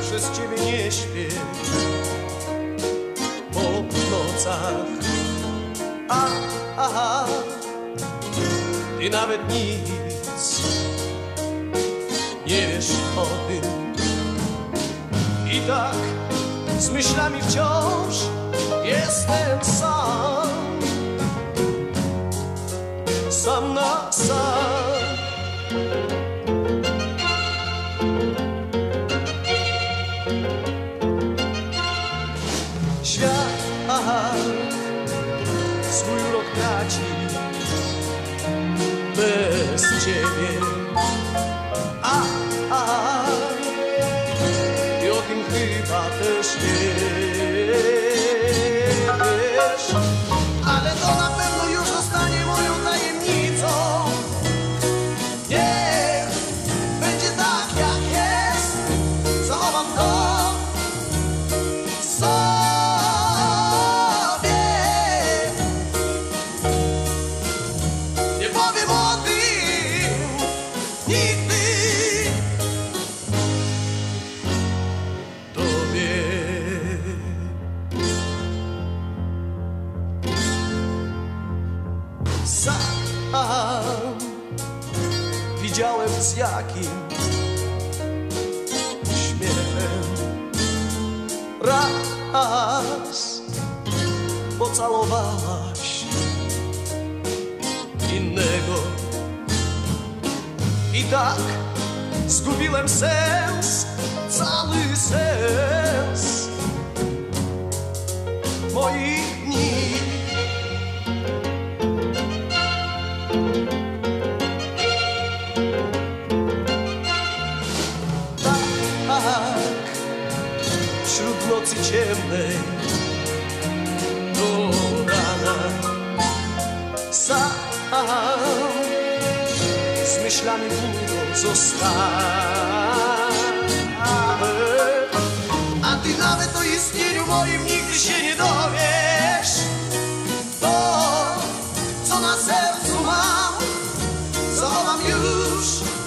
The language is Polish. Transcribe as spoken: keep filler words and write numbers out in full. Przez ciebie nie śpię po nocach, a, a, a ty nawet nic nie wiesz o tym. I tak z myślami wciąż jestem sam, sam na sam. Świat swój urok traci bez ciebie, a, a i o tym chyba też wiesz. Ale to na pewno już zostanie moją tajemnicą. Niech będzie tak, jak jest. Zachowam to sam. Sam widziałem, z jakim śmiechem raz pocałowałaś innego. I tak zgubiłem sens, cały sens moich dni. Wśród nocy ciemnej do rana sam z myślami długo zostałem. A ty nawet o istnieniu moim nigdy się nie dowiesz. To, co na sercu mam, zachowam już.